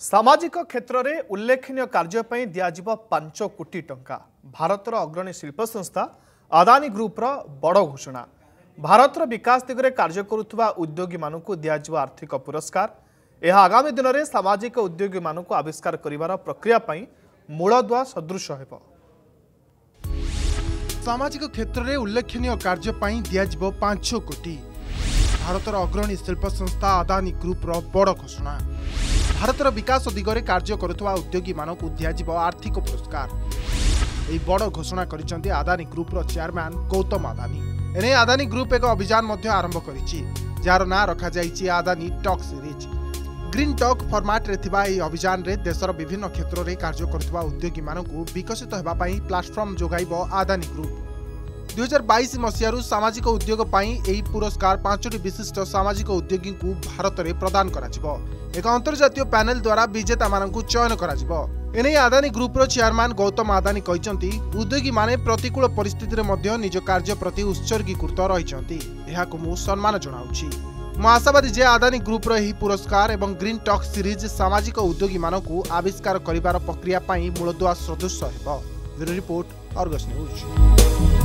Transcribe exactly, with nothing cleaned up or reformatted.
सामाजिक क्षेत्र में उल्लेखनीय कार्य दिजाव पांच कोटी टंका भारतर अग्रणी शिल्प संस्था अदानी ग्रुप बड़ घोषणा भारतर विकास दिगरे कार्य करुवा उद्योगी मानू दिजाव आर्थिक पुरस्कार यह आगामी दिन में सामाजिक उद्योगी मानू आविष्कार करिवार प्रक्रिया मूलदुआ सदृश हो। सामाजिक क्षेत्र में उल्लेखनीय कार्य दिजाव पांच कोटी भारतर अग्रणी शिल्प संस्था अदानी ग्रुप बड़ घोषणा भारतर विकास दिगरे कार्य करुवा उद्योगी मानक दिजाव आर्थिक पुरस्कार यह बड़ घोषणा कर अदानी ग्रुप चेयरमैन गौतम अदानी एने अदानी ग्रुप एक अभियान आरंभ कर ना रखा Adani talk series green talk format रे अभियान रे देशर विभिन्न क्षेत्र में कार्य करुवा उद्योगी मानू विकसित होगापी प्लाटफर्म जोगाइब अदानी ग्रुप दो हज़ार बाईस मसीह सामाजिक उद्योग यह पुरस्कार पांचोटी विशिष्ट सामाजिक उद्योगी को भारत में प्रदान करा जिवो। एक अंतर्जातीय पैनल द्वारा विजेता मानू चयन करा जिवो। एने अदानी ग्रुप चेयरमैन गौतम अदानी कहते उद्योगी माने प्रतिकूल परिस्थिति मध्ये निज कार्य प्रति उत्सर्गीकृत रही मु सम्मान जनाऊँगी। मु आशावादी जे अदानी ग्रुप यह पुरस्कार और ग्रीन टॉक सीरीज सामाजिक उद्योगी मानू आविष्कार करिवार प्रक्रिया मूलदुआ सदृश हो।